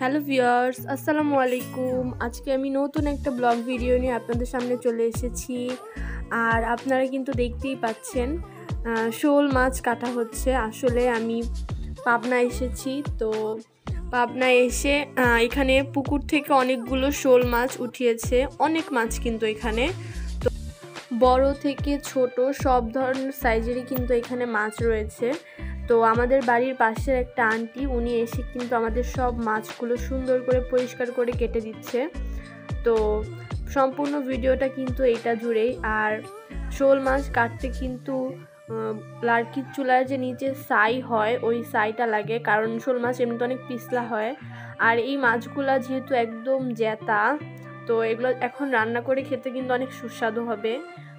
Hello viewers, আসসালামু আলাইকুম। আজকে আমি নতুন একটা ব্লগ ভিডিও নিয়ে আপনাদের সামনে চলে এসেছি। আর আপনারা কিন্তু দেখতেই পাচ্ছেন শোল মাছ কাটা হচ্ছে। আসলে আমি পাবনা এসেছি, তো পাবনায় এসে এখানে পুকুর থেকে অনেকগুলো শোল মাছ উঠিয়েছে, অনেক মাছ কিন্তু এখানে, তো বড় থেকে ছোট সব ধরনের সাইজেরই কিন্তু এখানে মাছ রয়েছে। তো আমাদের বাড়ির পাশের একটা আন্টি, উনি এসে কিন্তু আমাদের সব মাছগুলো সুন্দর করে পরিষ্কার করে কেটে দিচ্ছে। তো সম্পূর্ণ ভিডিওটা কিন্তু এটা জুড়েই। আর শোল মাছ কাটতে কিন্তু লার্কির চুলার যে নিচে ছাই হয় ওই ছাইটা লাগে, কারণ শোল মাছ এমনিতে অনেক পিছলা হয়। আর এই মাছগুলা যেহেতু একদম জ্যাতা, তো এগুলো এখন রান্না করে খেতে কিন্তু অনেক সুস্বাদু হবে।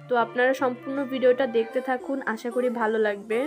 তো আপনারা সম্পূর্ণ ভিডিওটা দেখতে থাকুন, আশা করি ভালো লাগবে।